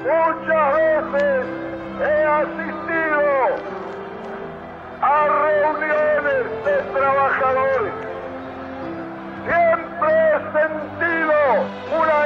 muchas veces he asistido a reuniones de trabajadores. Siempre he sentido una